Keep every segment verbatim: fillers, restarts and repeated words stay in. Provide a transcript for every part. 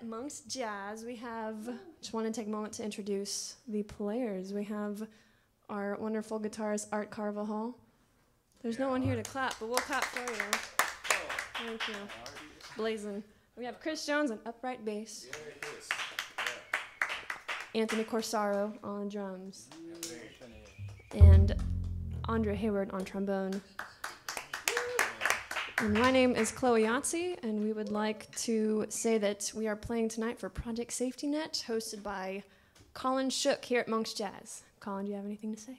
Monk's Jazz. We have, just want to take a moment to introduce the players. We have our wonderful guitarist, Art Carvajal. There's yeah, no one here to clap, but we'll clap for you. Oh. Thank you. Blazing. We have Chris Jones on upright bass. Yeah, it is. Yeah. Anthony Corsaro on drums. Yeah, and Andre Hayward on trombone. My name is Chloe Youtsey, and we would like to say that we are playing tonight for Project Safety Net, hosted by Colin Shook here at Monk's Jazz. Colin, do you have anything to say?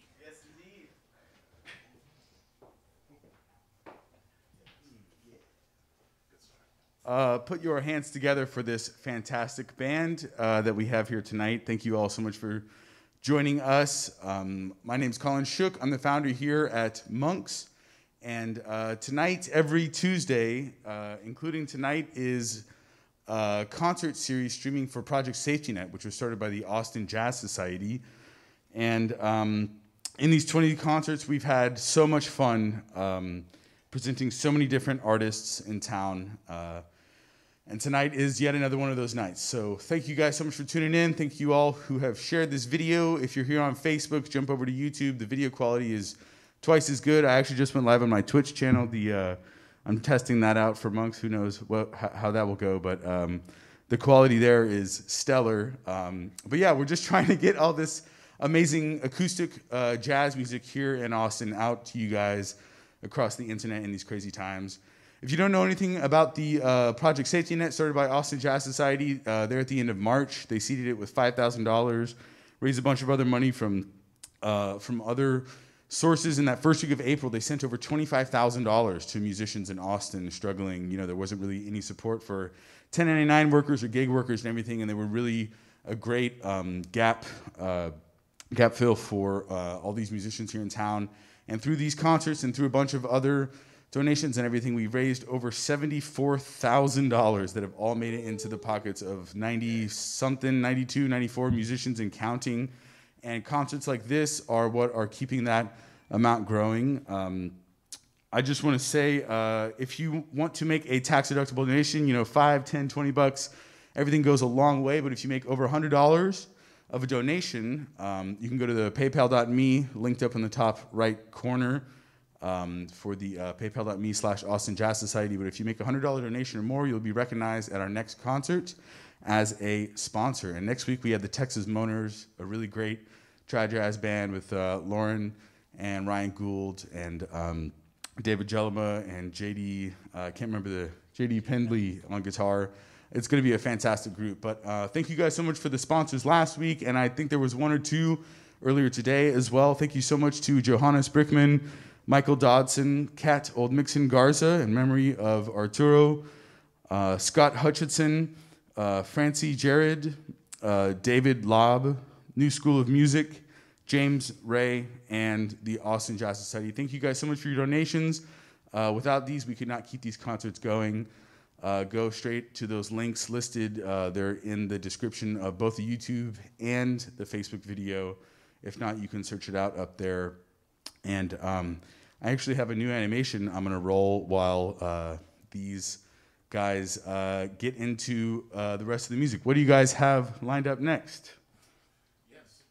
Uh, put your hands together for this fantastic band uh, that we have here tonight. Thank you all so much for joining us. Um, my name's Colin Shook. I'm the founder here at Monk's. And uh, tonight, every Tuesday, uh, including tonight, is a concert series streaming for Project Safety Net, which was started by the Austin Jazz Society. And um, in these twenty concerts, we've had so much fun um, presenting so many different artists in town. Uh, And tonight is yet another one of those nights. So thank you guys so much for tuning in. Thank you all who have shared this video. If you're here on Facebook, jump over to YouTube. The video quality is twice as good. I actually just went live on my Twitch channel. The uh, I'm testing that out for Monk's. Who knows what, how that will go. But um, the quality there is stellar. Um, but yeah, we're just trying to get all this amazing acoustic uh, jazz music here in Austin out to you guys across the internet in these crazy times. If you don't know anything about the uh, Project Safety Net started by Austin Jazz Society, uh, there at the end of March, they seeded it with five thousand dollars, raised a bunch of other money from, uh, from other sources. In that first week of April, they sent over twenty-five thousand dollars to musicians in Austin struggling. You know, there wasn't really any support for ten ninety-nine workers or gig workers and everything, and they were really a great um, gap, uh, gap fill for uh, all these musicians here in town. And through these concerts and through a bunch of other donations and everything, we raised over seventy-four thousand dollars that have all made it into the pockets of ninety-something, ninety-two, ninety-four musicians and counting. And concerts like this are what are keeping that amount growing. Um, I just want to say, uh, if you want to make a tax-deductible donation, you know, five, ten, twenty bucks, everything goes a long way. But if you make over one hundred dollars of a donation, um, you can go to the paypal dot me, linked up in the top right corner, Um, for the uh, paypal.me slash Austin Jazz Society. But if you make a one hundred dollar donation or more, you'll be recognized at our next concert as a sponsor. And next week, we have the Texas Moaners, a really great tri-jazz band with uh, Lauren and Ryan Gould and um, David Jellema and J D, I uh, can't remember the, J D Pendley on guitar. It's going to be a fantastic group. But uh, thank you guys so much for the sponsors last week. And I think there was one or two earlier today as well. Thank you so much to Johannes Brickman, Michael Dodson, Kat Oldmixon Garza, in memory of Arturo, uh, Scott Hutchison, uh, Franci Jerrad, uh, David Lobb, New School of Music, James Ray, and the Austin Jazz Society. Thank you guys so much for your donations. Uh, without these, we could not keep these concerts going. Uh, go straight to those links listed. Uh, they're in the description of both the YouTube and the Facebook video. If not, you can search it out up there. And um, I actually have a new animation I'm going to roll while uh, these guys uh, get into uh, the rest of the music. What do you guys have lined up next? Yes.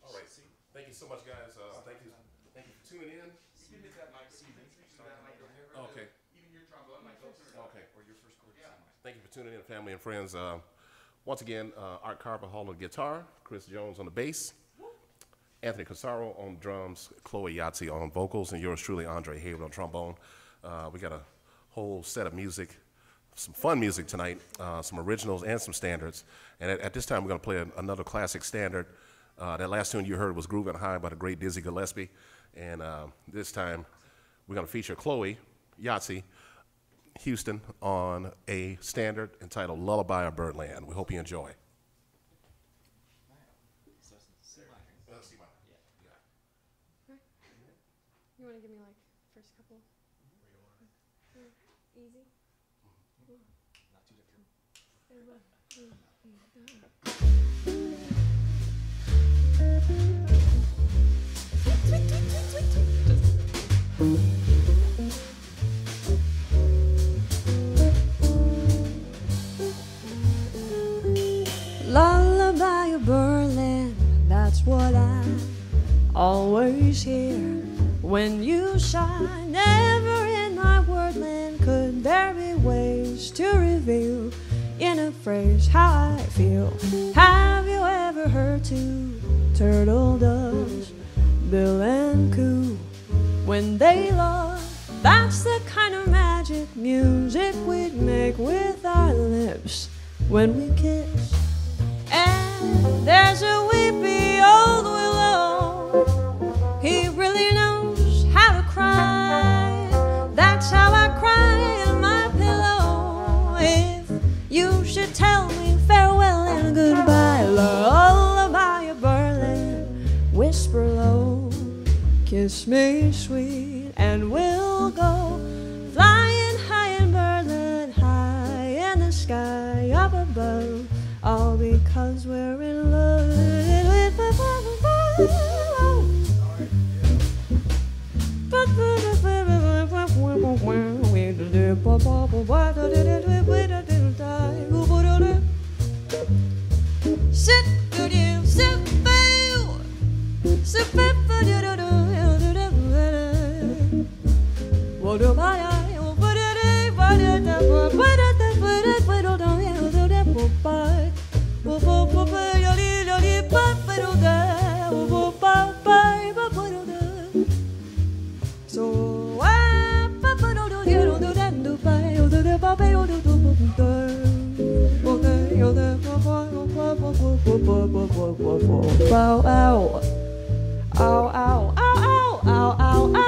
All right. See. Thank you so much, guys. Uh, thank you. Thank you for tuning in. You can get that mic. Okay. Even your trombone mic. Okay. Or your first chord. Thank you for tuning in, family and friends. Uh, Once again, uh, Art Carvajal on guitar, Chris Jones on the bass, Anthony Corsaro on drums, Chloe Youtsey on vocals, and yours truly, Andre Hayward on trombone. Uh, we got a whole set of music, some fun music tonight, uh, some originals and some standards. And at, at this time, we're going to play an, another classic standard. Uh, that last tune you heard was Groovin' High by the great Dizzy Gillespie. And uh, this time, we're going to feature Chloe Youtsey Houston on a standard entitled Lullaby of Birdland. We hope you enjoy. You want to give me like first couple? Easy? Not too difficult. Lullaby of Birdland, that's what I always hear. When you shine, never in my wordland could there be ways to reveal in a phrase how I feel. Have you ever heard two turtle doves, Bill and Coo, when they love. That's the kind of magic music we'd make with our lips when we kiss. And there's a weepy old willow, he really knows how to cry. That's how I cry in my pillow if you should tell me farewell and goodbye. Lullaby of Birdland, whisper low, kiss me sweet and we'll go flying high in Birdland, high in the sky up above, all because we're in love with my Bye. So I don't do that do by the Bobby or the Bow Ow Ow Ow Ow Ow Ow Ow Ow Ow.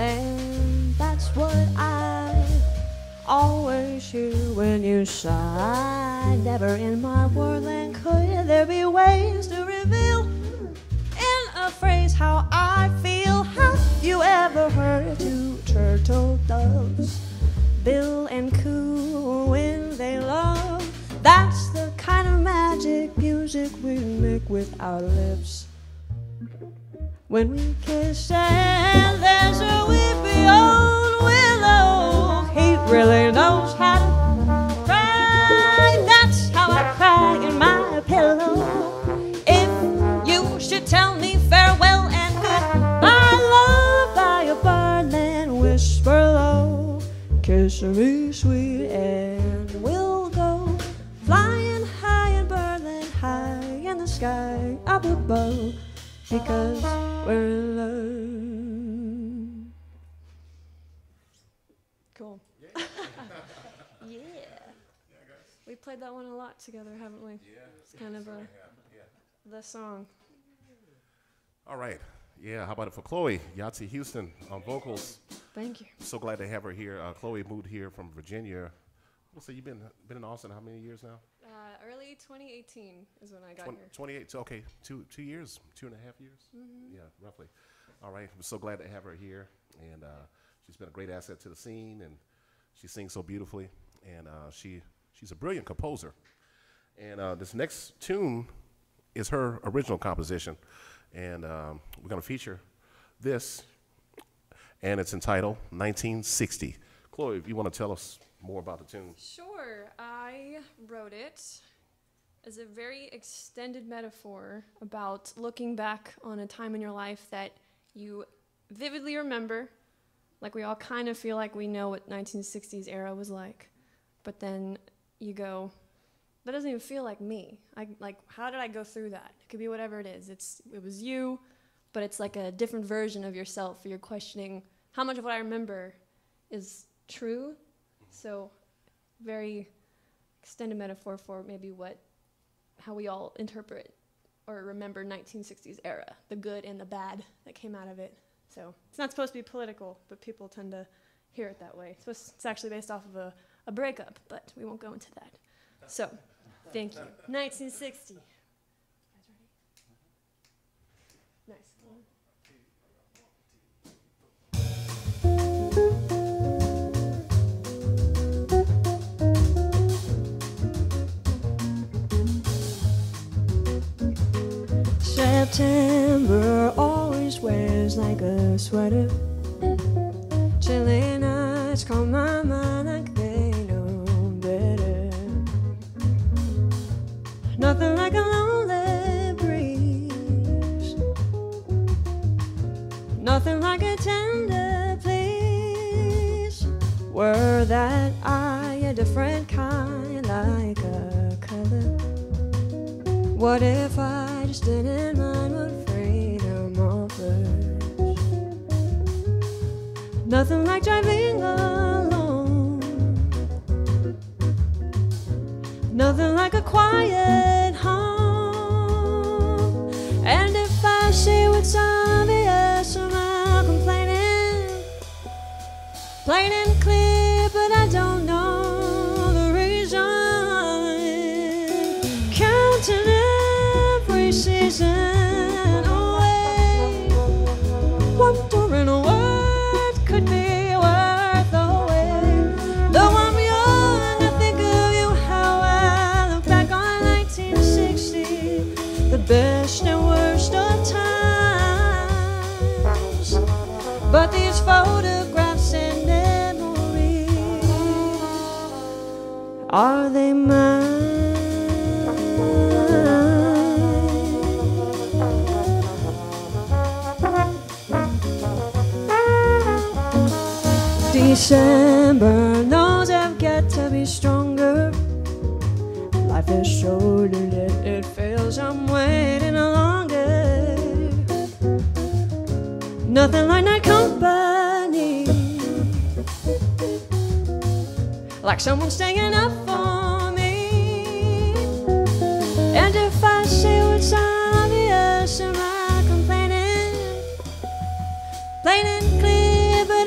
land. That's what I always hear when you sigh. Never in my wordland could there be ways to reveal in a phrase how I feel. Have you ever heard two turtle doves, bill and coo, when they love? That's the kind of magic music we make with our lips. When we kiss and there's a weepy old willow, he really knows how to cry. That's how I cry in my pillow. If you should tell me farewell and goodbye, lullaby of birdland, whisper low, kiss me sweet and we'll go flying high in birdland, high in the sky up above. Because we're in love. Cool. Yeah. Yeah. We played that one a lot together, haven't we? Yeah. It's kind of a, yeah. the song. All right. Yeah, how about it for Chloe Youtsey Houston on vocals? Thank you. I'm so glad to have her here. Uh, Chloe moved here from Virginia. Well, so you've been, been in Austin how many years now? Uh, early twenty eighteen is when I got here. twenty-eight, okay, two, two years, two and a half years? Mm-hmm. Yeah, roughly. All right, I'm so glad to have her here. And uh, she's been a great asset to the scene, and she sings so beautifully. And uh, she she's a brilliant composer. And uh, this next tune is her original composition. And um, we're going to feature this, and it's entitled nineteen sixty. Chloe, if you want to tell us more about the tune. Sure. I wrote it as a very extended metaphor about looking back on a time in your life that you vividly remember. Like, we all kind of feel like we know what nineteen sixties era was like, but then you go, that doesn't even feel like me. I, like, how did I go through that? It could be whatever it is. It's, it was you, but it's like a different version of yourself. You're questioning how much of what I remember is true. So, very extended metaphor for maybe what, how we all interpret or remember nineteen sixties era, the good and the bad that came out of it. So it's not supposed to be political, but people tend to hear it that way. So it's, it's actually based off of a, a breakup, but we won't go into that. So, thank you. nineteen sixty. You guys ready? Nice. September always wears like a sweater. Chilly nights calm my mind like they know better. Nothing like a lonely breeze, nothing like a tender please. Were that I a different kind, like a color? What if I just didn't mind what freedom offers? Nothing like driving alone, nothing like a quiet home. And if I see what's obvious, I'm complaining, plain and clear, but I don't know the reason. Counting it season away, wondering what could be worth the wait. Though I'm young, I think of you how I look back on nineteen sixty, the best and worst of times. But these photographs and memories, are they mine? December knows I've got to be stronger. Life is short and it, it feels I'm waiting longer. Nothing like night company, like someone staying up for me. And if I see what's obvious, am I complaining? Plain and clear, but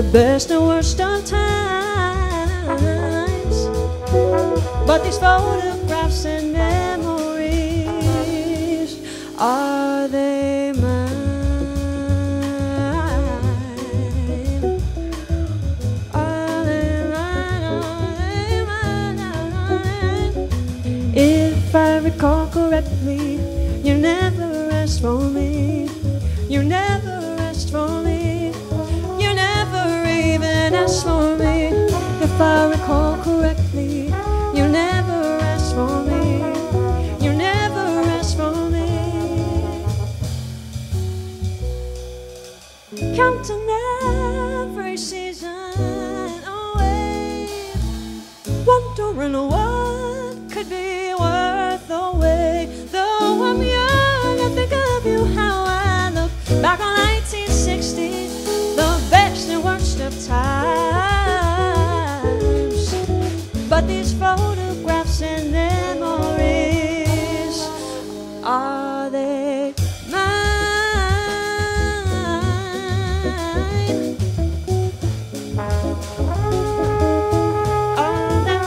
the best and worst of times, but these photographs and memories, are they mine? Are they mine? Are they mine? Are they mine? If I recall correctly, you never asked for me. You never asked for me. For me, if I recall correctly, you never asked for me. You never asked for me. Counting every season away, wondering what could be worth the wait. Though I'm young, I think of you how I look back on nineteen sixty. Times, but these photographs and memories, are they mine? Are they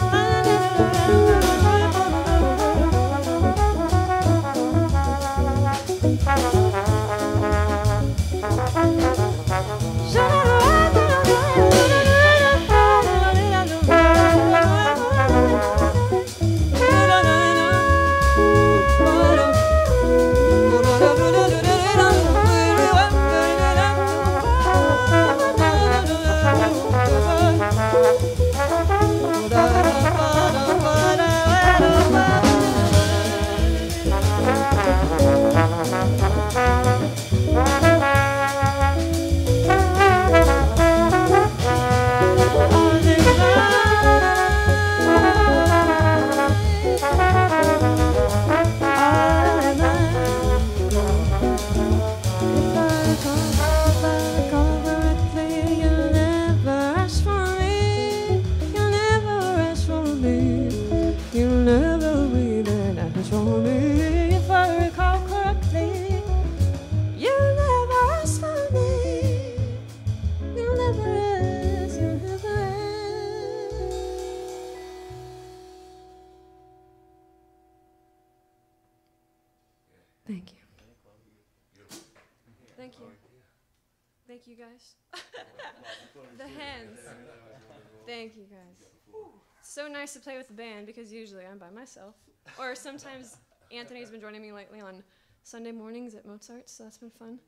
mine? Should I to play with the band, because usually I'm by myself, or sometimes Anthony's been joining me lately on Sunday mornings at Mozart's, so that's been fun.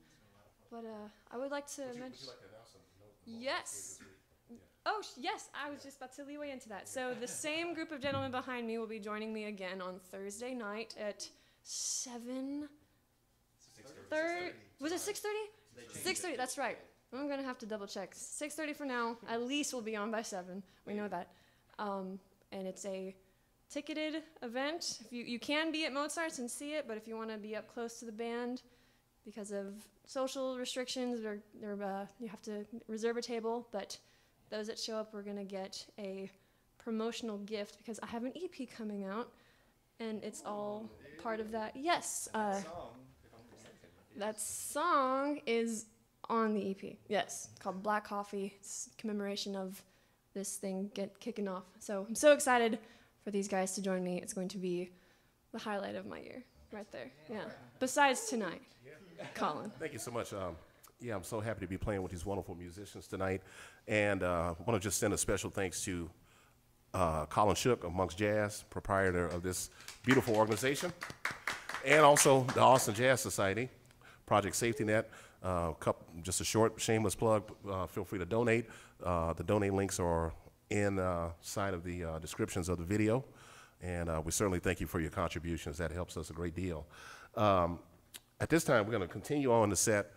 But uh, I would like to mention, yes, oh yes, I was just about to leeway into that. So the same group of gentlemen behind me will be joining me again on Thursday night at seven. Third, was it six thirty? Six thirty. That's right. I'm gonna have to double check. Six thirty for now. At least we'll be on by seven. We know that. Um, And it's a ticketed event. If you, you can be at Mozart's and see it, but if you want to be up close to the band, because of social restrictions, or, or, uh, you have to reserve a table. But those that show up are going to get a promotional gift, because I have an E P coming out, and it's all part of that. Yes. Uh, that song is on the E P. Yes. It's called Black Coffee. It's a commemoration of this thing get kicking off. So I'm so excited for these guys to join me. It's going to be the highlight of my year, right there. Yeah. Besides tonight, yeah. Colin. Thank you so much. Um, yeah, I'm so happy to be playing with these wonderful musicians tonight. And uh, I want to just send a special thanks to uh, Colin Shook of Monk's Jazz, proprietor of this beautiful organization, and also the Austin Jazz Society, Project Safety Net. Uh, couple, just a short shameless plug, uh, feel free to donate. Uh, the donate links are inside uh, of the uh, descriptions of the video, and uh, we certainly thank you for your contributions. That helps us a great deal. Um, at this time, we're going to continue on the set.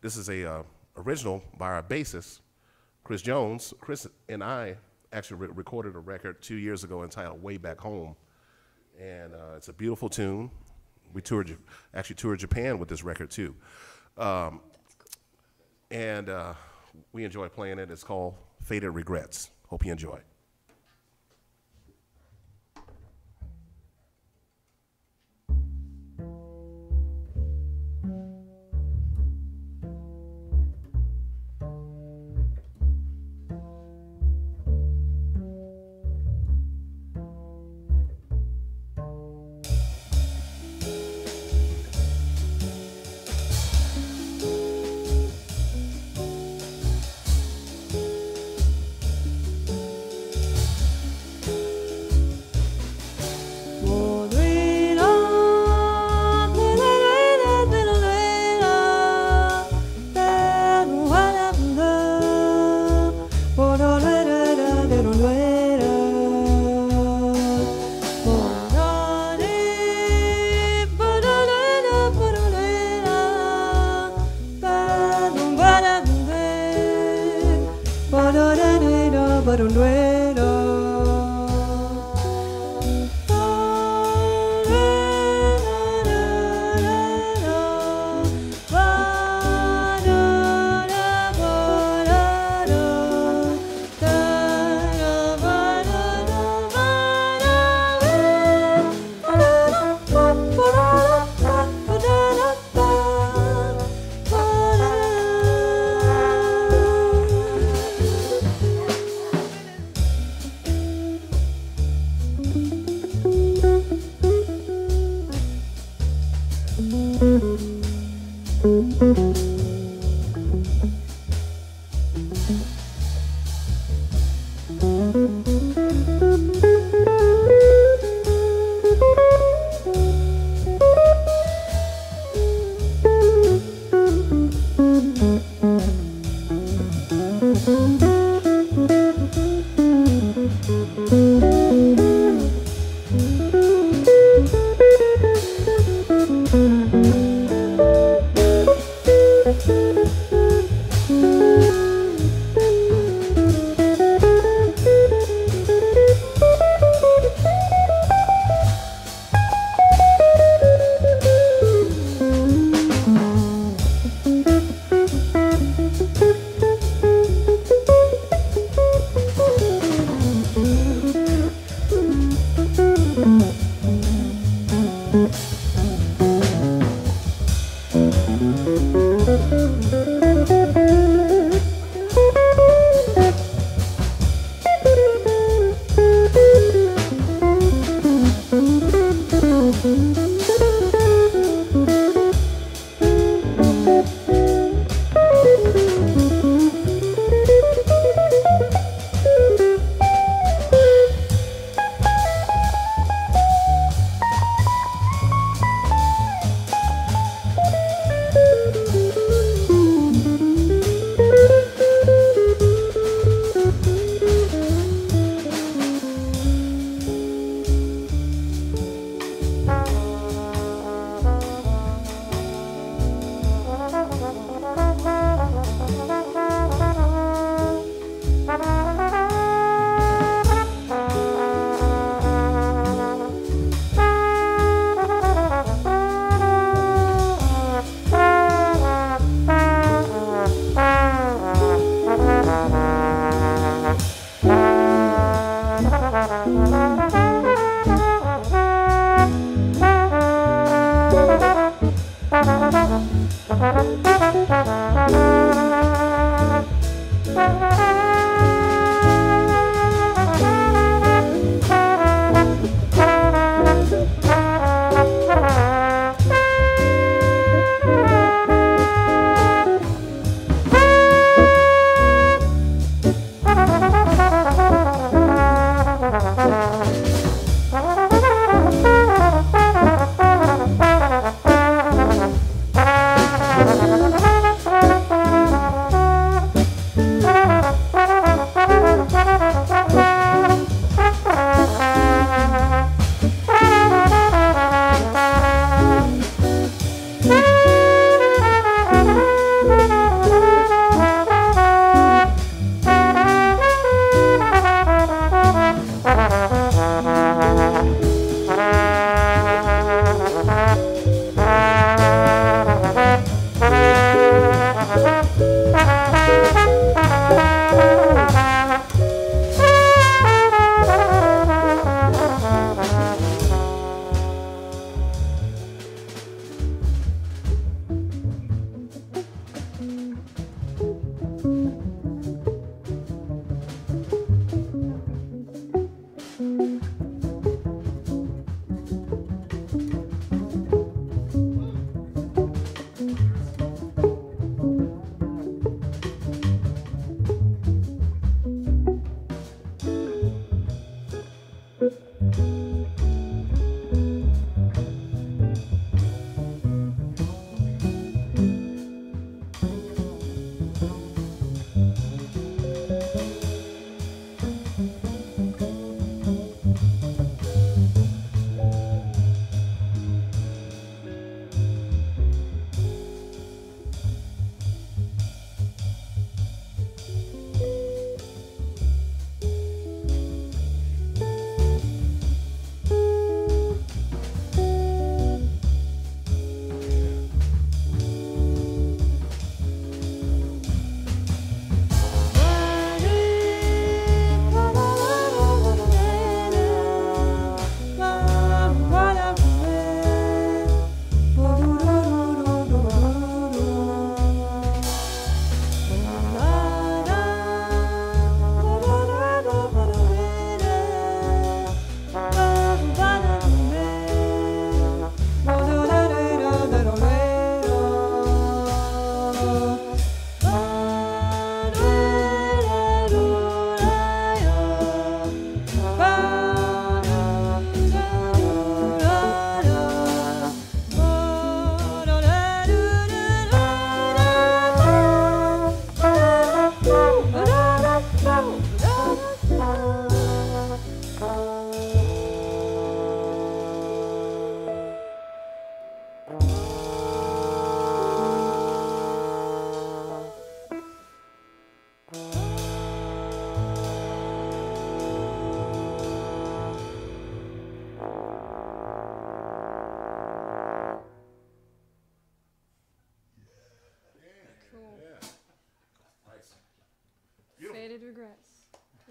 This is a uh, original by our bassist, Chris Jones. Chris and I actually re recorded a record two years ago entitled Way Back Home, and uh, it's a beautiful tune. We toured, actually toured Japan with this record too. Um, and uh, we enjoy playing it. It's called Faded Regrets. Hope you enjoy. por un duelo.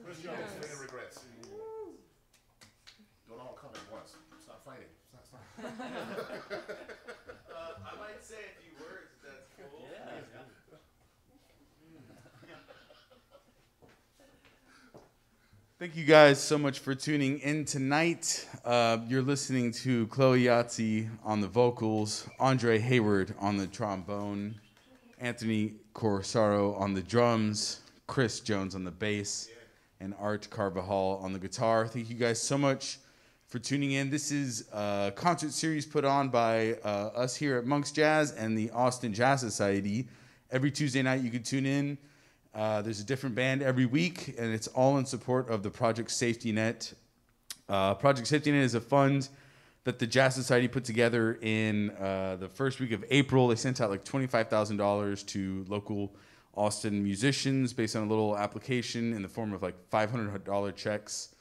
Chris Jones, Faded Regrets. Woo. Don't all come at once. Stop fighting. Stop, stop. uh, I might say a few words if that's cool. Yeah. Yeah. Thank you guys so much for tuning in tonight. Uh, you're listening to Chloe Youtsey on the vocals, Andre Hayward on the trombone, Anthony Corsaro on the drums, Chris Jones on the bass, and Art Carvajal on the guitar. Thank you guys so much for tuning in. This is a concert series put on by uh, us here at Monk's Jazz and the Austin Jazz Society. Every Tuesday night you can tune in. Uh, there's a different band every week, and it's all in support of the Project Safety Net. Uh, Project Safety Net is a fund that the Jazz Society put together in uh, the first week of April. They sent out like twenty-five thousand dollars to local Austin musicians based on a little application in the form of like five hundred dollar checks.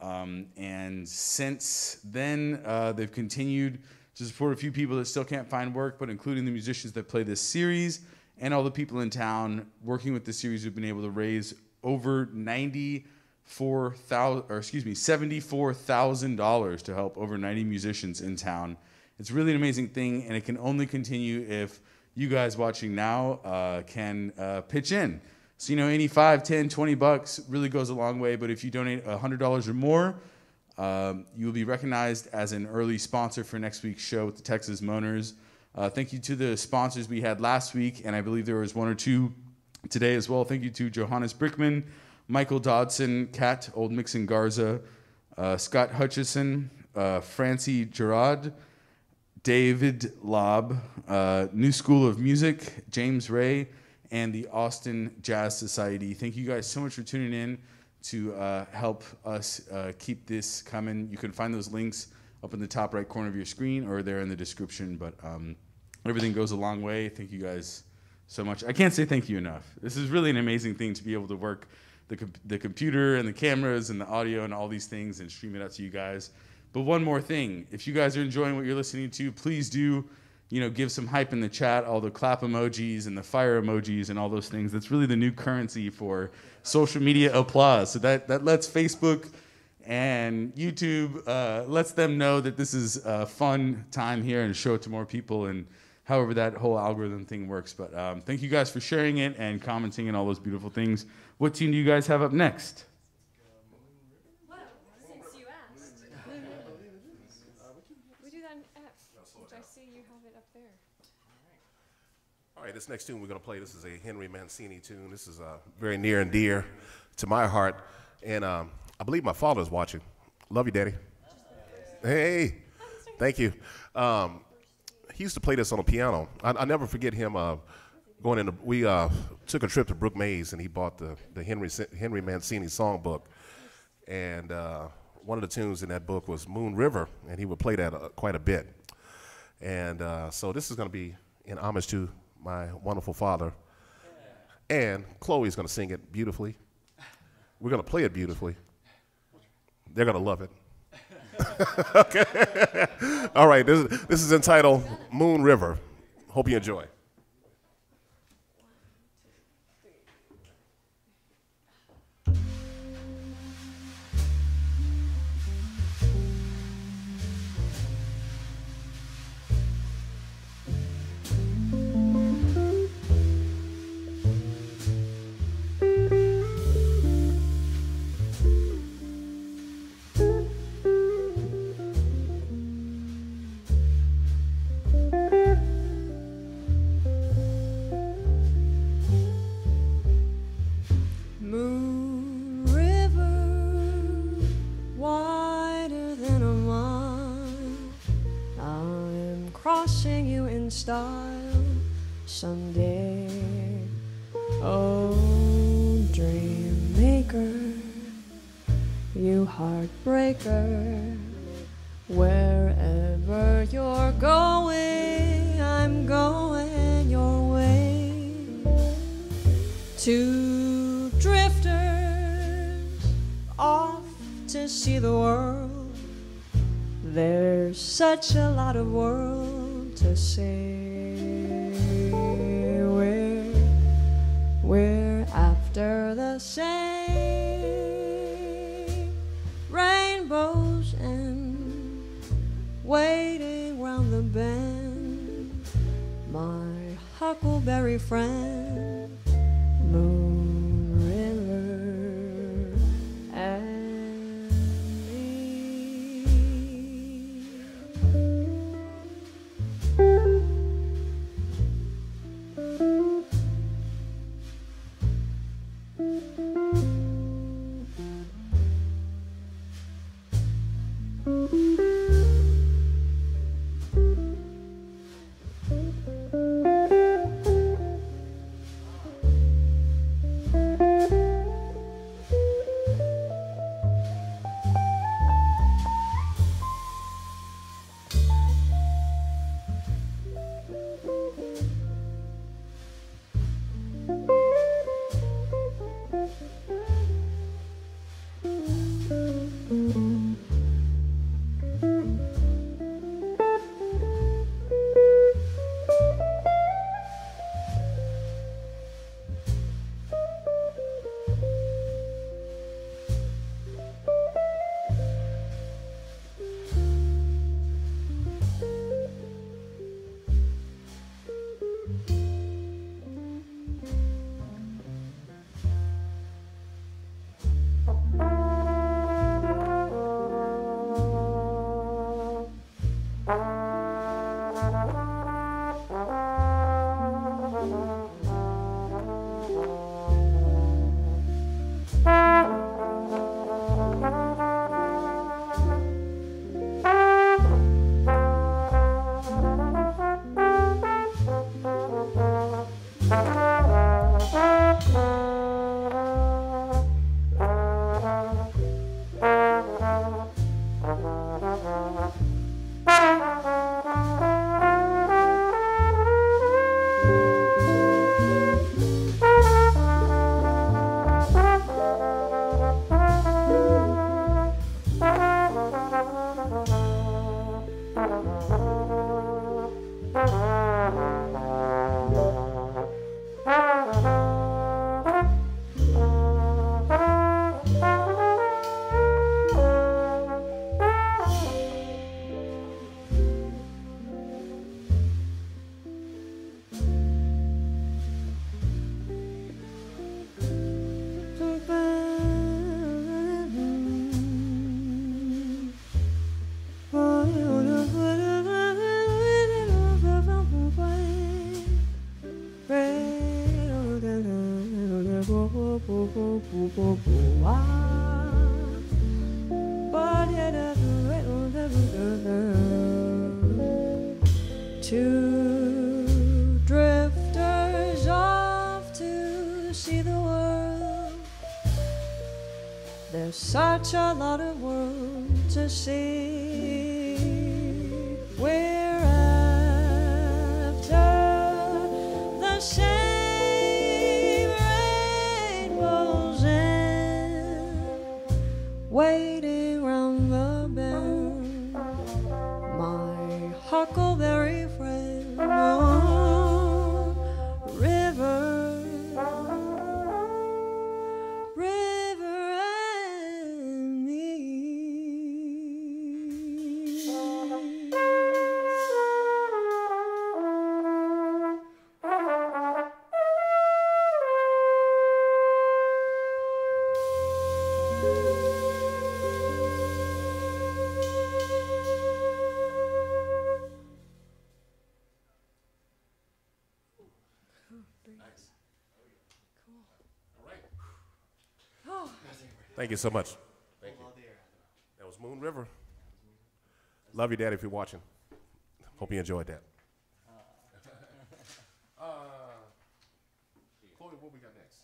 Um, and since then, uh, they've continued to support a few people that still can't find work, but including the musicians that play this series. And all the people in town working with this series have been able to raise over ninety-four thousand, or excuse me, seventy-four thousand dollars to help over ninety musicians in town. It's really an amazing thing, and it can only continue if you guys watching now uh, can uh, pitch in. So, you know, any five, ten, twenty bucks really goes a long way, but if you donate one hundred dollars or more, um, you will be recognized as an early sponsor for next week's show with the Texas Moaners. Uh, thank you to the sponsors we had last week, and I believe there was one or two today as well. Thank you to Johannes Brickman, Michael Dodson, Kat Oldmixon Garza, uh, Scott Hutchison, uh, Franci Jerrad, David Lobb, uh, New School of Music, James Ray, and the Austin Jazz Society. Thank you guys so much for tuning in to uh, help us uh, keep this coming. You can find those links up in the top right corner of your screen, or there in the description, but um, everything goes a long way. Thank you guys so much. I can't say thank you enough. This is really an amazing thing to be able to work the, com the computer and the cameras and the audio and all these things and stream it out to you guys. But one more thing, if you guys are enjoying what you're listening to, please do, you know, give some hype in the chat, all the clap emojis and the fire emojis and all those things. That's really the new currency for social media applause. So that, that lets Facebook and YouTube uh, lets them know that this is a fun time here, and show it to more people, and however that whole algorithm thing works. But um, thank you guys for sharing it and commenting and all those beautiful things. What tune do you guys have up next? Well, since you asked. We do that in F, which I see you have it up there. All right, this next tune we're going to play, this is a Henry Mancini tune. This is uh, very near and dear to my heart. And um, I believe my father's watching. Love you, Daddy. Hey, thank you. Um, he used to play this on a piano. I, I never forget him uh, going in. The, we uh, took a trip to Brooke Mays, and he bought the the Henry Henry Mancini songbook. And uh, one of the tunes in that book was Moon River, and he would play that uh, quite a bit. And uh, so this is going to be in homage to my wonderful father. And Chloe's going to sing it beautifully. We're going to play it beautifully. They're going to love it. Okay. All right. This is, this is entitled Moon River. Hope you enjoy. Style someday, oh dream maker, you heartbreaker, wherever you're going, I'm going your way. Two drifters off to see the world, there's such a lot of world to say. We're, we're after the same. my huckleberry friend, Moon River and me. Two drifters off to see the world. There's such a lot of world to see. We're after the same rainbow's end, waiting round the bend. My huckleberry friend, Moon River, river and me. Thank you so much. Thank you. That was Moon River. Love you, Dad, if you're watching. Hope you enjoyed that. uh, Chloe, what we got next?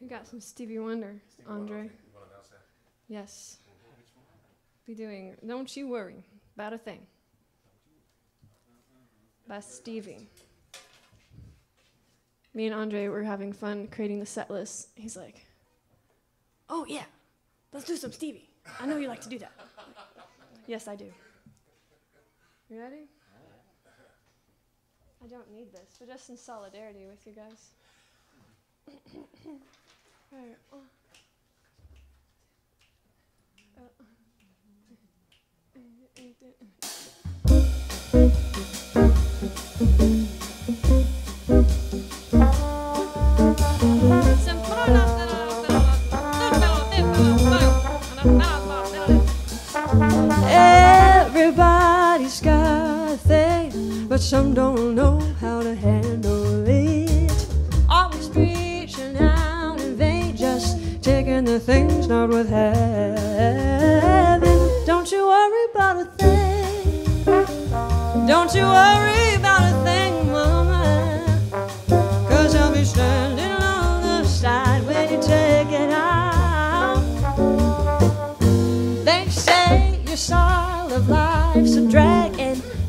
We got some Stevie Wonder, Stevie Andre. Wonder, you want to announce that? Yes. Mm-hmm. Be doing Don't You Worry About a Thing by Stevie. Me and Andre were having fun creating the set list. He's like, "Oh, yeah, let's do some Stevie. I know you like to do that." Yes, I do. You ready? I don't need this, but just in solidarity with you guys. All right. uh, uh, uh, uh, uh, uh.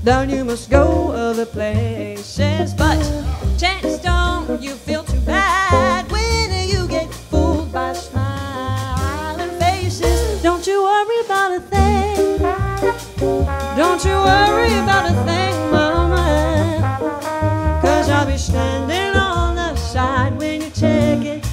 down you must go other places. But chance don't you feel too bad when you get fooled by smiling faces. Don't you worry about a thing. Don't you worry about a thing, mama, 'cause I'll be standing on the side when you check it.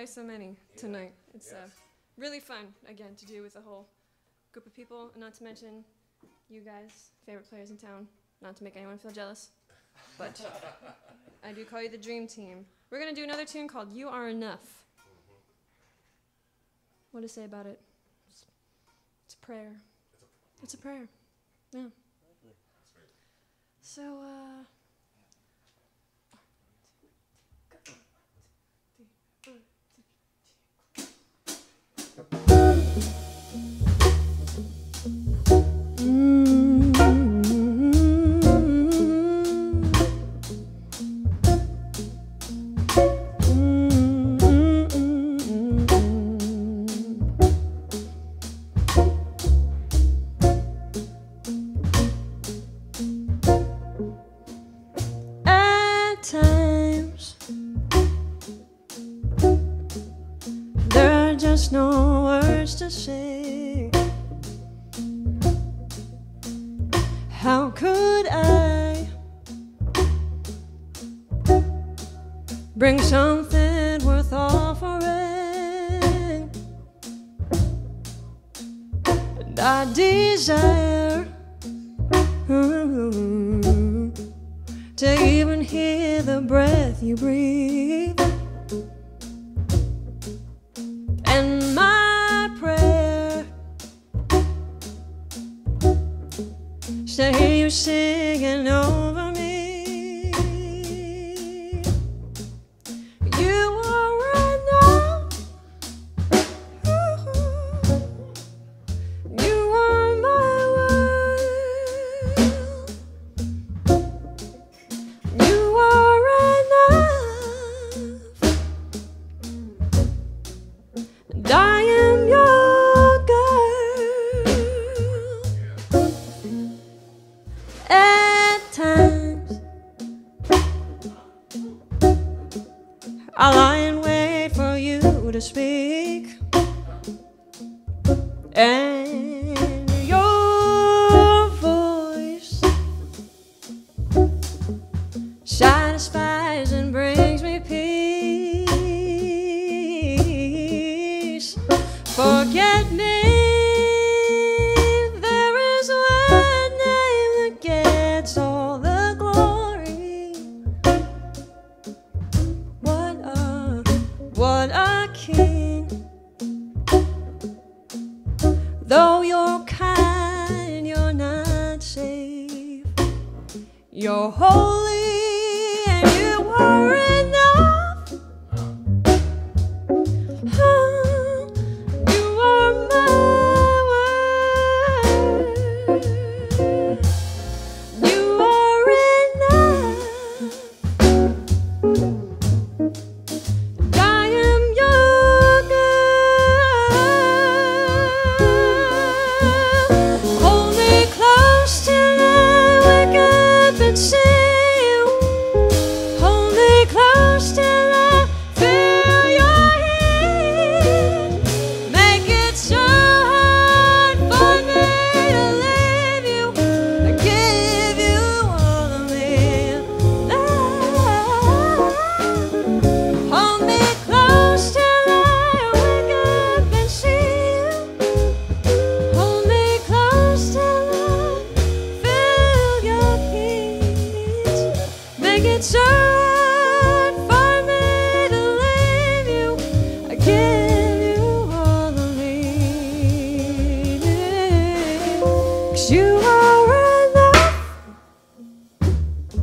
Play so many tonight. Yeah. It's yes. uh, really fun, again, to do with a whole group of people, and not to mention you guys, favorite players in town, not to make anyone feel jealous, but I do call you the dream team. We're going to do another tune called You Are Enough. Mm-hmm. What to say about it? It's, it's a prayer. It's a prayer. Yeah. So, uh... just no words to say. How could I bring something worth offering? And I desire ooh, to even hear the breath you breathe. And my prayer is to hear you singing over me. You are right now. Ooh. You are my world. You are right now. I am your girl. At times I lie and wait for you to speak, and your voice satisfies and brings me peace. Forget me, there is one name that gets all the glory. What a, what a king. Though you're kind, you're not safe. You're holy and you are enough. Huh. You are my world. You are enough. I am your girl. Hold me close till I wake up and see you. Hold me close till I feel your heat. Make it so hard for me to leave you. I give you all of me. Hold me close till I wake up and see you. Hold me close till I feel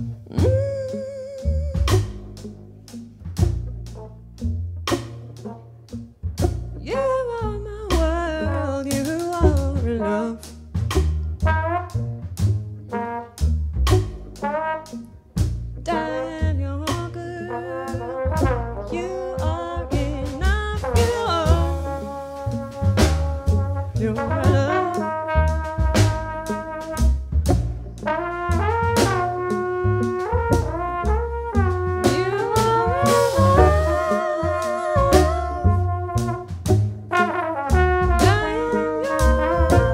your heat. Make it so hard for me to leave you. I give you all of me. 'Cause you are enough. You are my world, you are enough. Damn, you're good. You are enough, you are. You are enough. You are enough. I am your girl. You are enough.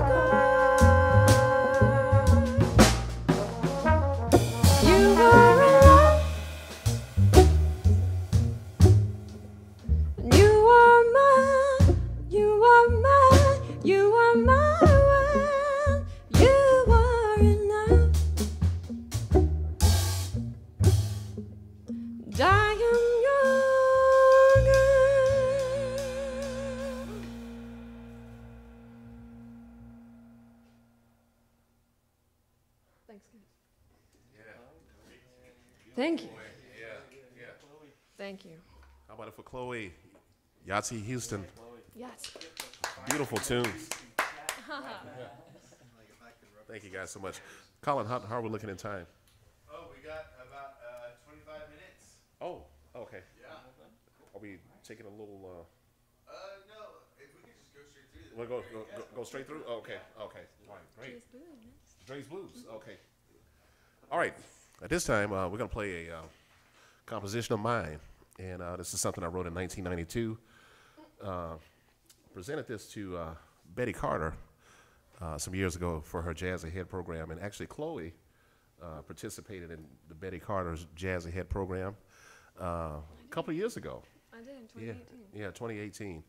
You are my, you are my, you are my world. You are enough. I am your girl. Thanks, guys. Thank you. Thank you. How about it for Chloe Youtsey Houston? Yes. Beautiful tunes. Thank you guys so much. Colin, how, how are we looking in time? Oh, we got about uh, twenty-five minutes. Oh, okay. Yeah. Are we taking a little? Uh, Uh, no, if we could just go straight through. We'll go go, go go straight through. Oh, okay, okay. All right, great. Dre's Blues. Okay. All right. At this time, uh, we're gonna play a uh, composition of mine, and uh, this is something I wrote in nineteen ninety-two. uh, presented this to uh, Betty Carter uh, some years ago for her Jazz Ahead program, and actually Chloe uh, participated in the Betty Carter's Jazz Ahead program uh, a couple of years ago. I did, in twenty eighteen. Yeah, yeah, twenty eighteen.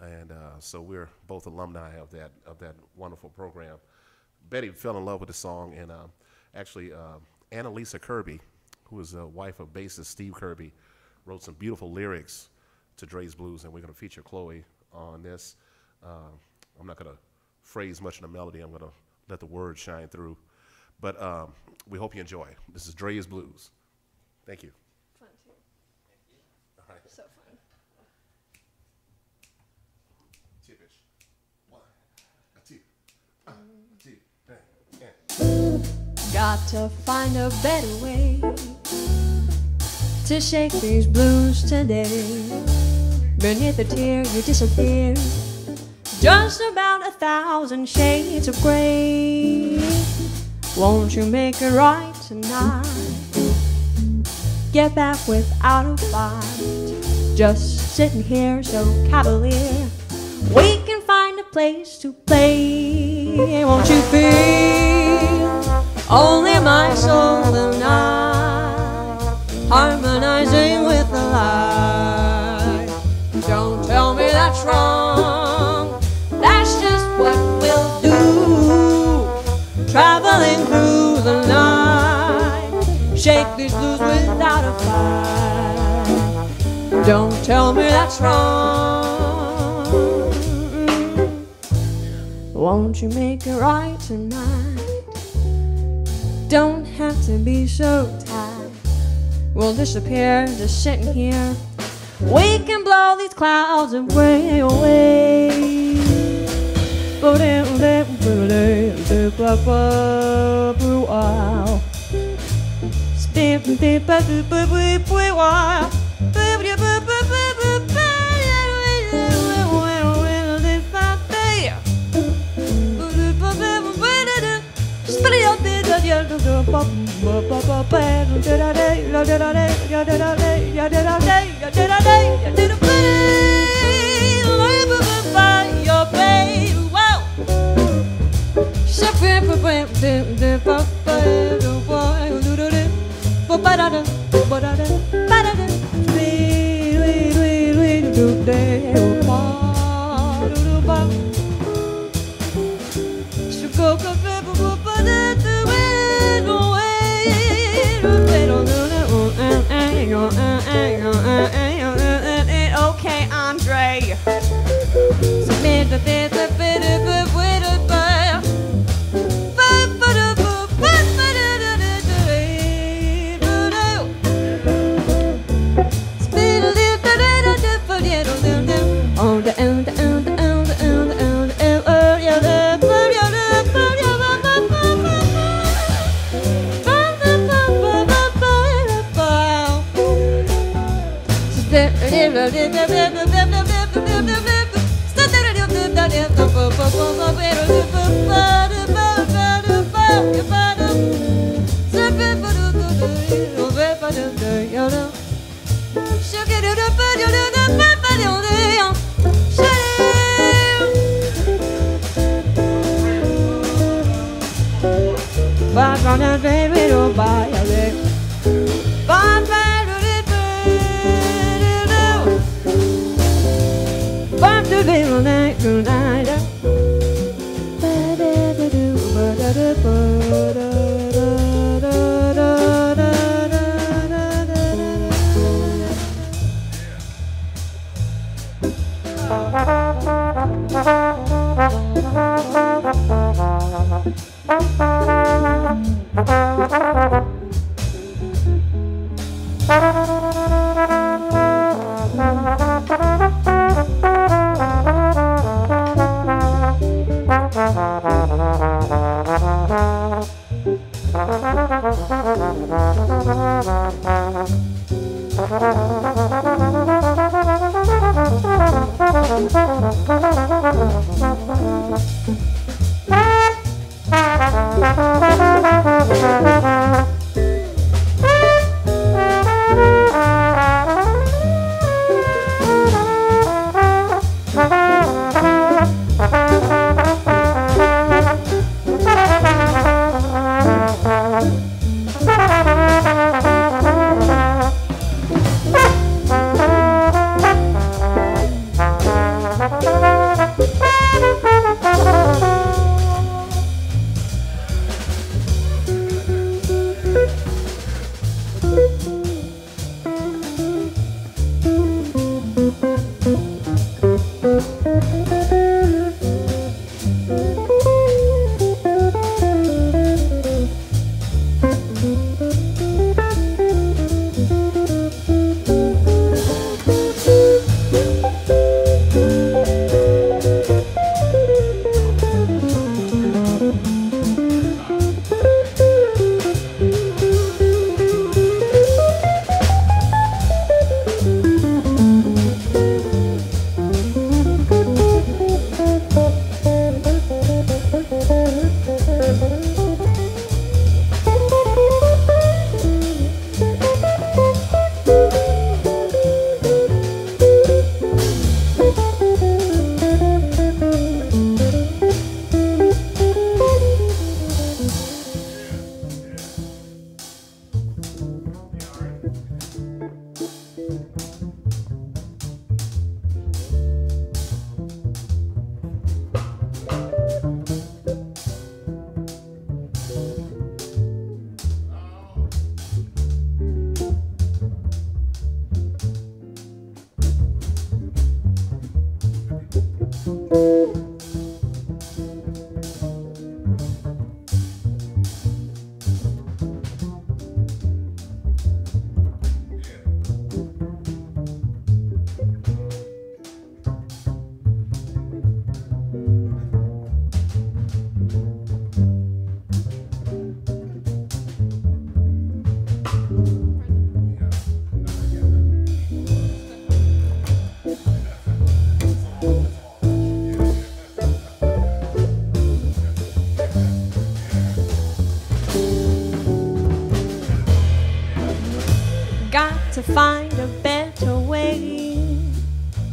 And uh, so we're both alumni of that of that wonderful program. Betty fell in love with the song, and uh, actually uh, Annalisa Kirby, who is the wife of bassist Steve Kirby, wrote some beautiful lyrics to Dre's Blues, and we're going to feature Chloe on this. Uh, I'm not going to phrase much in the melody. I'm going to let the words shine through. But um, we hope you enjoy. This is Dre's Blues. Thank you. Fun, too. Thank you. All right. So fun. Got to find a better way to shake these blues today. Beneath a tear you disappear, just about a thousand shades of gray. Won't you make it right tonight? Get back without a fight. Just sitting here so cavalier, we can find a place to play. Won't you feel only my soul tonight, harmonizing with the light? Don't tell me that's wrong, that's just what we'll do, traveling through the night, shake these blues without a fight. Don't tell me that's wrong. Won't you make it right tonight? Don't have to be so tired. We'll disappear just sitting here. We can blow these clouds away, away. Okay, Andre.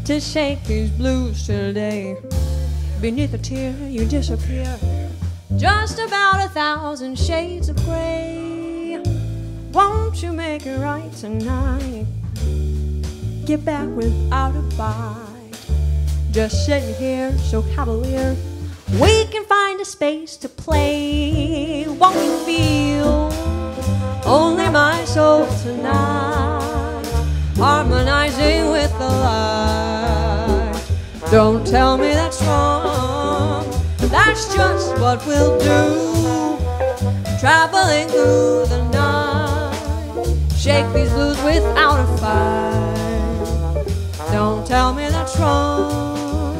To shake these blues today. Beneath a tear you disappear, just about a thousand shades of gray. Won't you make it right tonight? Get back without a bite. Just sitting here so cavalier, we can find a space to play. Won't you feel only my soul tonight, harmonizing with the light? Don't tell me that's wrong, that's just what we'll do. Traveling through the night, shake these blues without a fight. Don't tell me that's wrong.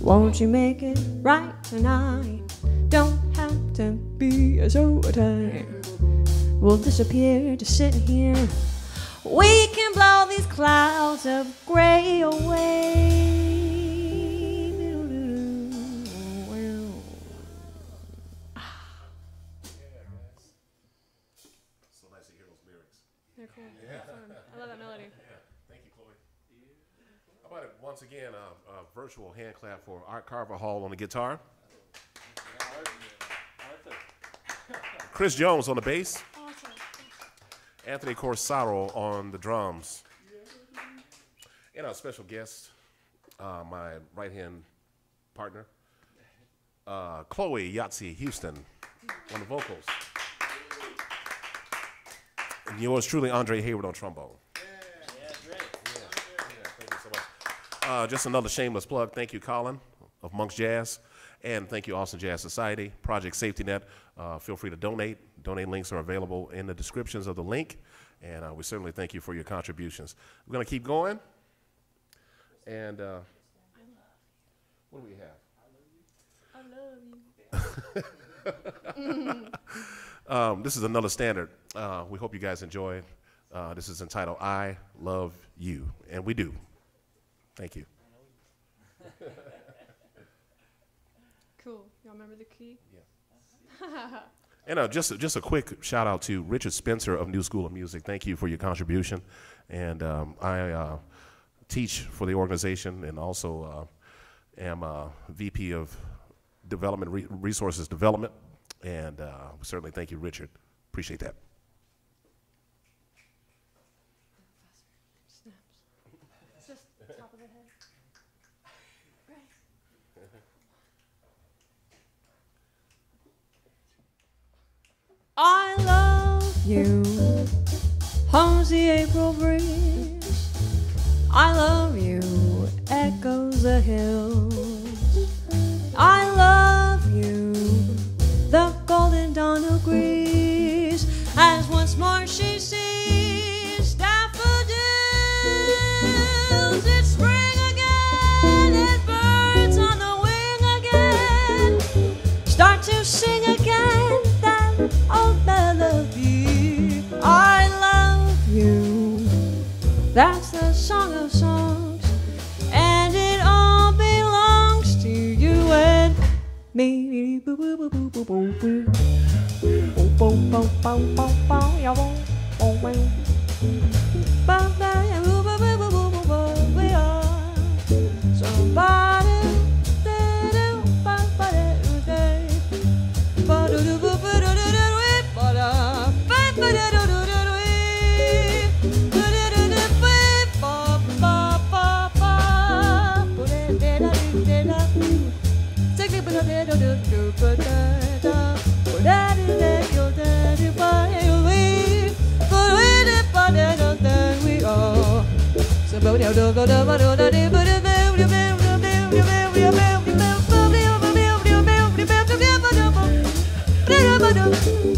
Won't you make it right tonight? Don't have to be so tight. We'll disappear to sit here. We can blow these clouds of gray away. So nice to hear those lyrics. They're cool. Yeah. I love that melody. Yeah. Thank you, Chloe. How about it once again, a, a virtual hand clap for Art Carvajal on the guitar. Chris Jones on the bass. Anthony Corsaro on the drums. And our special guest, uh, my right-hand partner, uh, Chloe Youtsey Houston on the vocals. And yours truly, Andre Hayward on trombone. Yeah, yeah, great. Yeah. Yeah, thank you so much. Uh, just another shameless plug. Thank you, Colin of Monk's Jazz. And thank you, Austin Jazz Society, Project Safety Net. Uh, feel free to donate. Donate links are available in the descriptions of the link. And uh, we certainly thank you for your contributions. We're going to keep going. And uh, what do we have? I love you. um, this is another standard. Uh, we hope you guys enjoy it. Uh, this is entitled, I Love You. And we do. Thank you. Cool. Y'all remember the key? Yeah. And uh, just, just a quick shout out to Richard Spencer of New School of Music. Thank you for your contribution. And um, I uh, teach for the organization and also uh, am a V P of Development Re Resources Development. And uh, certainly thank you, Richard. Appreciate that. I love you, home's the April breeze. I love you, echoes the hills. I love you, the golden dawn agrees, as once more she sees daffodils. It's spring again, and birds on the wing again start to sing again. Old melody, I love you. That's the song of songs, and it all belongs to you and me. Boo boo boo boo boo boo boo. Oh bo bo bo bo bo. Yo bo bo bo bo bo bo bo bo bo. We are somebody. We are Thank you.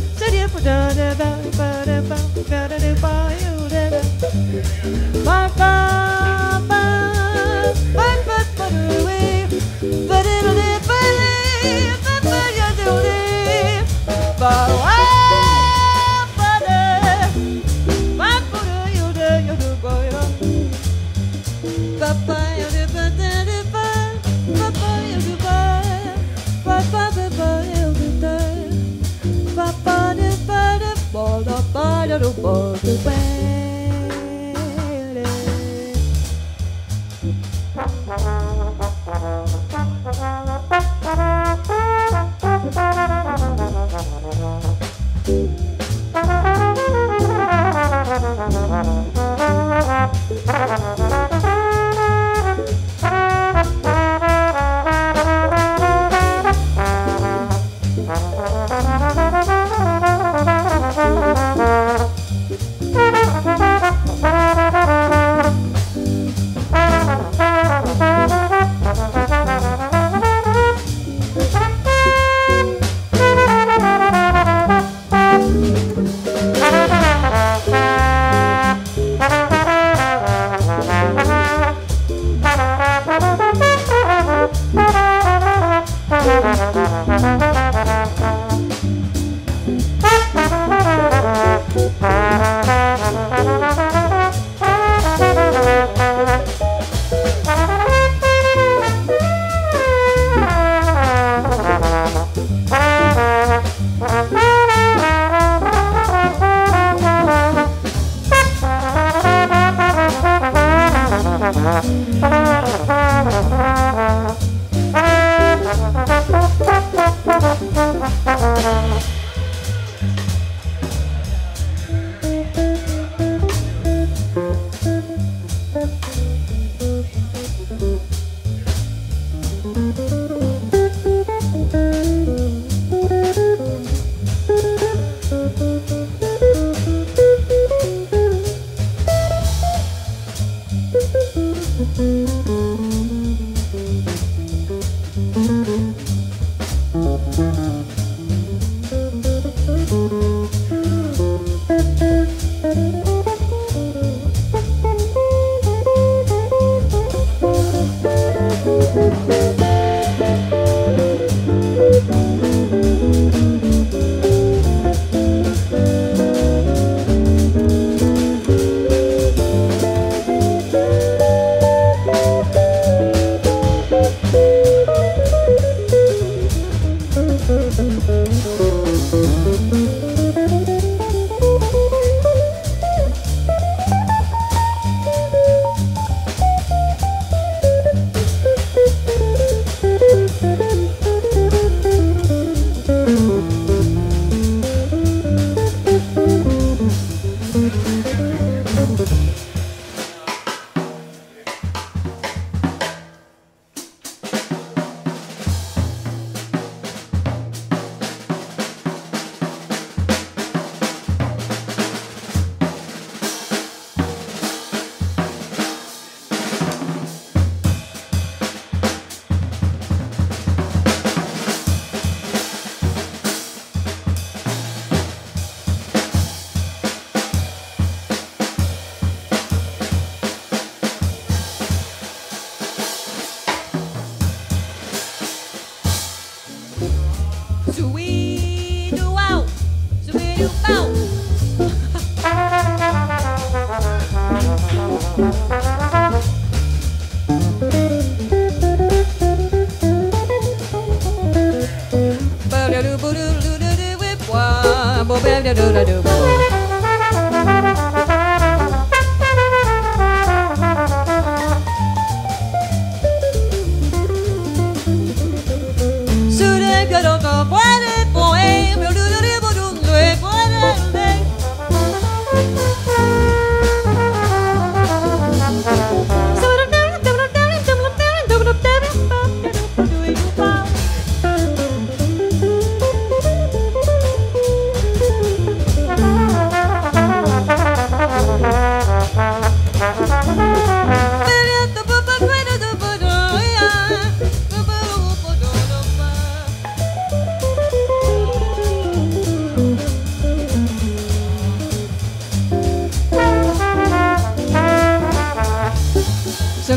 I, I,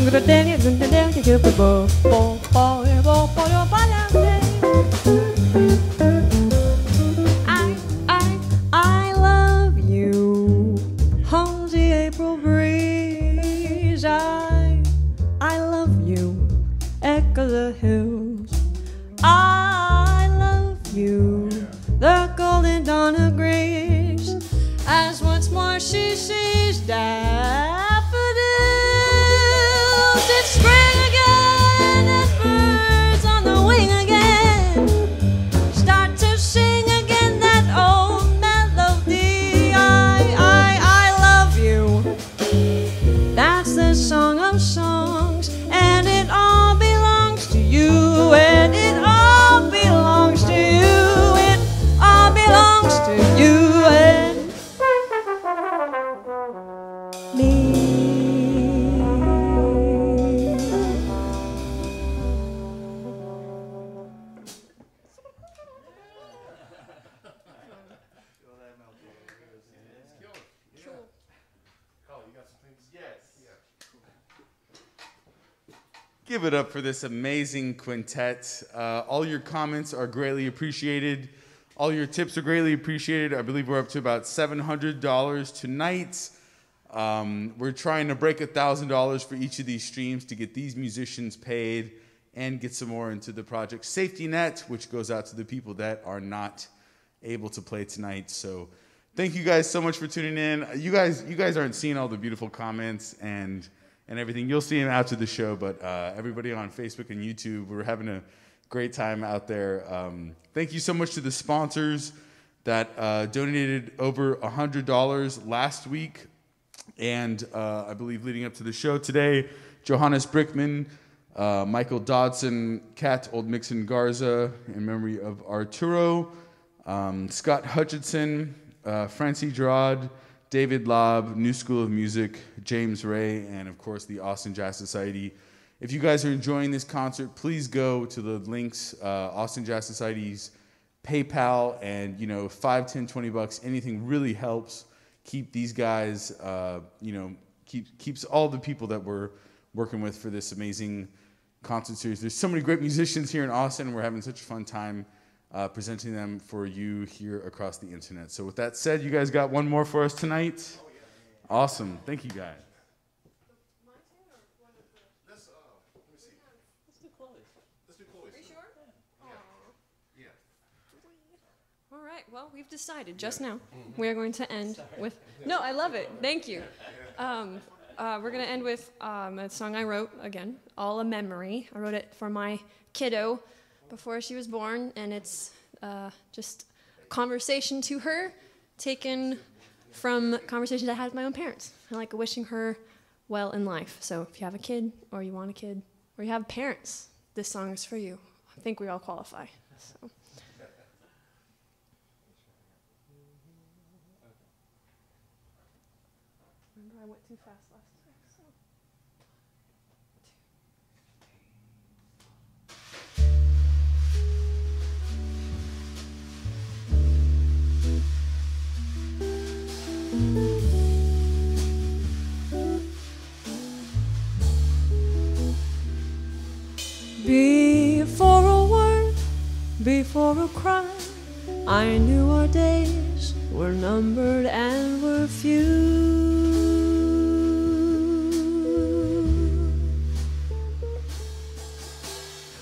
I love you, how's the April breeze? I, I love you, echo the hills. I love you, the golden dawn agrees, as once more she sees that. Give it up for this amazing quintet. Uh, all your comments are greatly appreciated. All your tips are greatly appreciated. I believe we're up to about seven hundred dollars tonight. Um, we're trying to break one thousand dollars for each of these streams to get these musicians paid and get some more into the Project Safety Net, which goes out to the people that are not able to play tonight. So thank you guys so much for tuning in. You guys, you guys aren't seeing all the beautiful comments and and everything. You'll see him after the show, but uh, everybody on Facebook and YouTube, we're having a great time out there. Um, thank you so much to the sponsors that uh, donated over one hundred dollars last week, and uh, I believe leading up to the show today, Johannes Brickman, uh, Michael Dodson, Kat Oldmixon Garza, in memory of Arturo, um, Scott Hutchison, uh, Franci Jerrad, David Lobb, New School of Music, James Ray, and of course the Austin Jazz Society. If you guys are enjoying this concert, please go to the links, uh, Austin Jazz Society's PayPal, and you know, five, ten, twenty bucks, anything really helps keep these guys, uh, you know, keep, keeps all the people that we're working with for this amazing concert series. There's so many great musicians here in Austin. We're having such a fun time Uh, presenting them for you here across the internet. So with that said, you guys got one more for us tonight? Oh, yeah. Awesome. Thank you, guys. My turn or one of the... Let's, uh, let me see. Let's do Chloe's. Let's do Chloe's. Are you sure? Yeah. Yeah. yeah. All right. Well, we've decided just yeah. now. Mm-hmm. We are going to end Sorry. with... No, I love it. Thank you. Um, uh, we're going to end with um, a song I wrote, again, All a Memory. I wrote it for my kiddo before she was born, and it's uh, just a conversation to her taken from conversations I had with my own parents, and like wishing her well in life. So if you have a kid, or you want a kid, or you have parents, this song is for you. I think we all qualify. So. Remember, I went too fast last time. Before a word, before a cry, I knew our days were numbered and were few.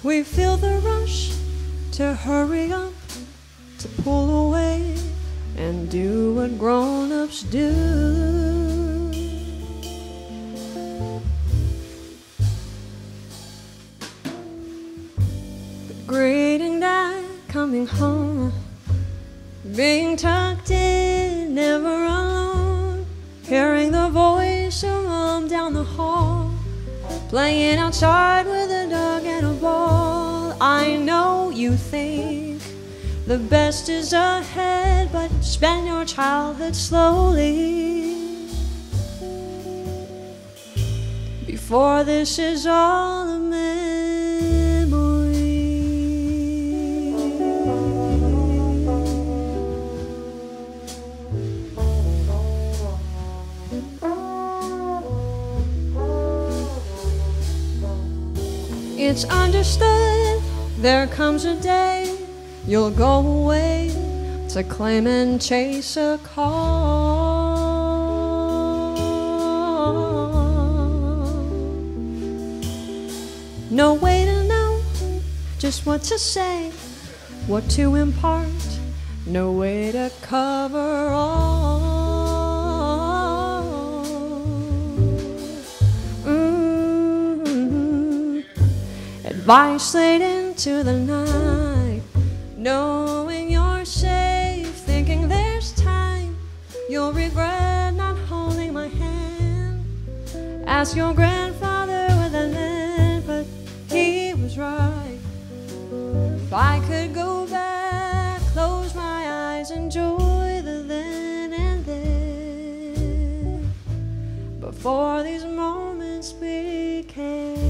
We feel the rush to hurry up, to pull away and do what grown-ups do. But greeting that coming home, being tucked in, never alone, hearing the voice of mom down the hall, playing outside with a dog and a ball. I know you think the best is ahead, but spend your childhood slowly. Before this is all a memory. it's understood. There comes a day you'll go away to claim and chase a call. No way to know just what to say, what to impart, no way to cover all. Mm-hmm. Advice laid into the night, knowing you're safe, thinking there's time. You'll regret not holding my hand. Ask your grandfather with an end, but he was right. If I could go back, close my eyes, enjoy the then and there, before these moments became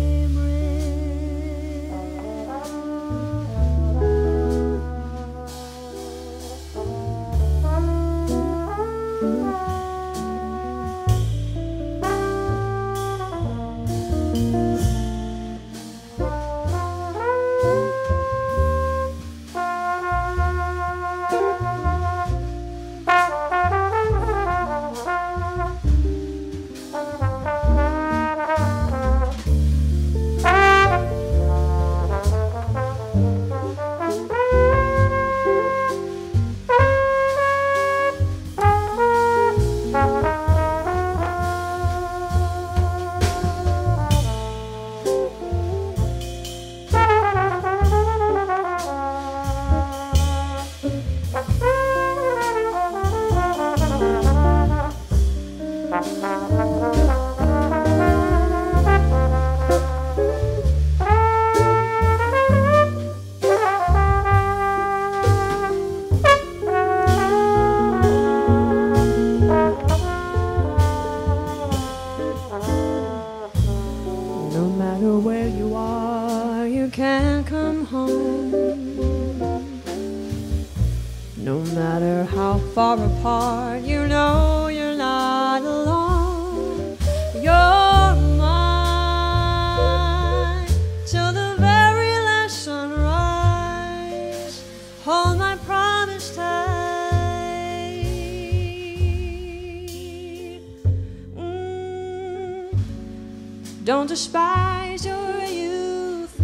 despise your youth,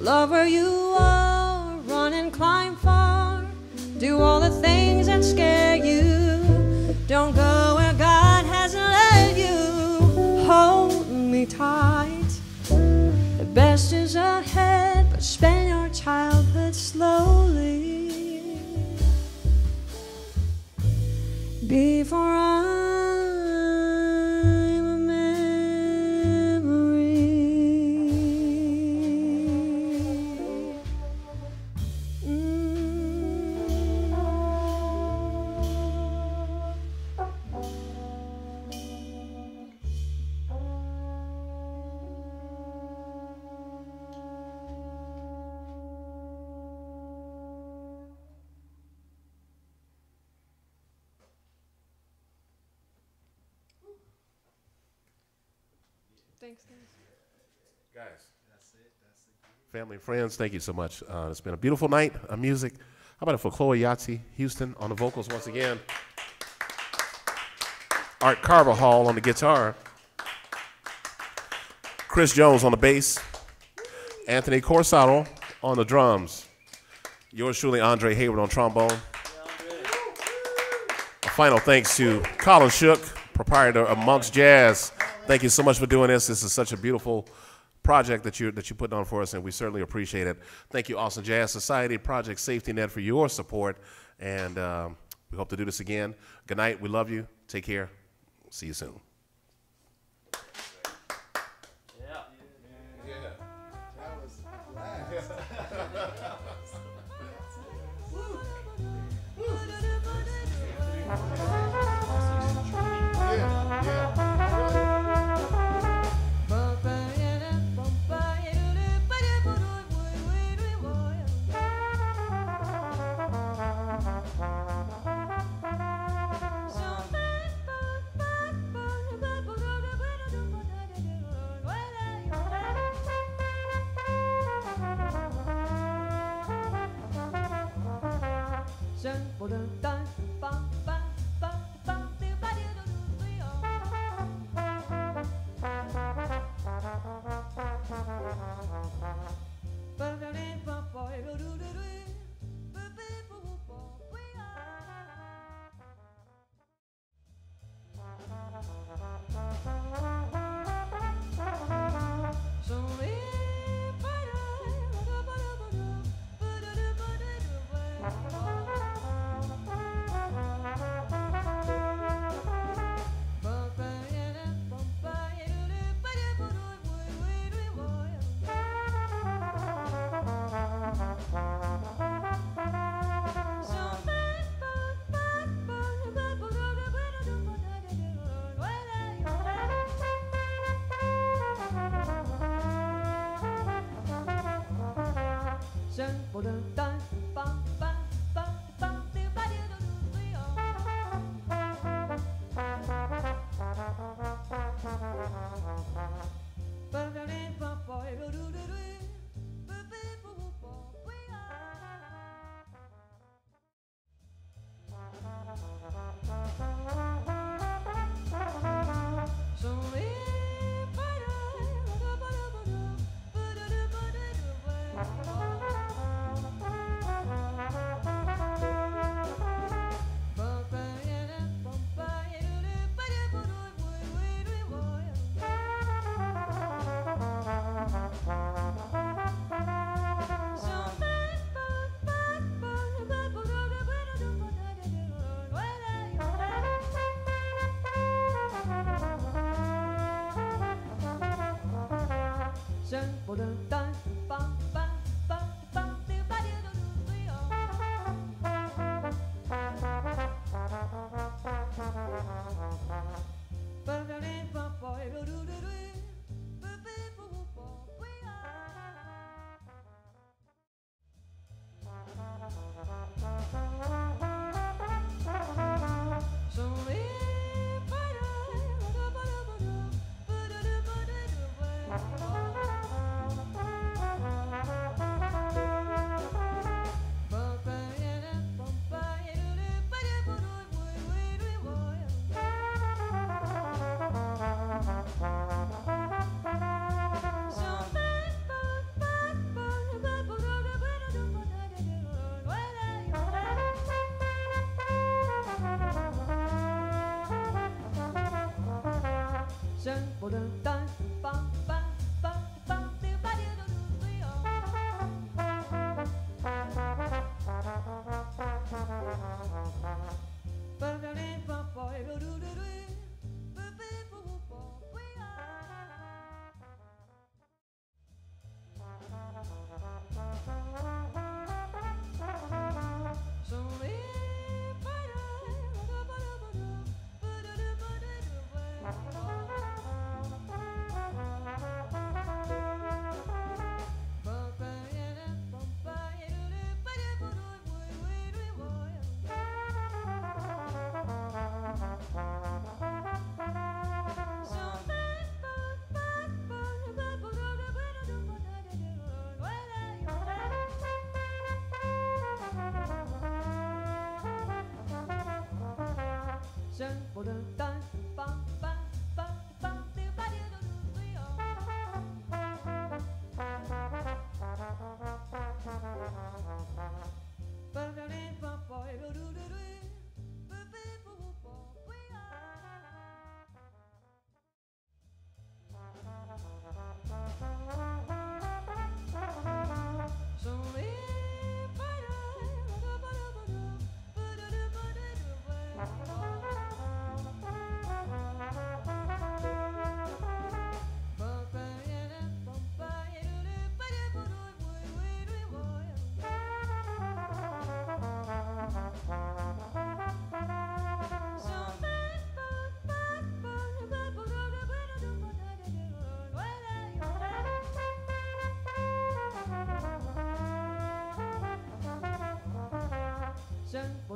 love where you are, run and climb far, do all the things that scare you, don't go where God hasn't led you, hold me tight, the best is ahead, but spend your childhood slowly, before I family and friends, thank you so much. Uh, it's been a beautiful night of music. How about it for Chloe Youtsey Houston on the vocals once again. Art Carvajal on the guitar. Chris Jones on the bass. Anthony Corsaro on the drums. Yours truly, Andre Hayward on trombone. A final thanks to Colin Shook, proprietor of Monk's Jazz. Thank you so much for doing this. This is such a beautiful project that you that you put on for us, and we certainly appreciate it. Thank you, Austin Jazz Society, Project Safety Net, for your support, and um, we hope to do this again. Good night. We love you. Take care. See you soon. Bye. Dun,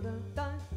dun, dun.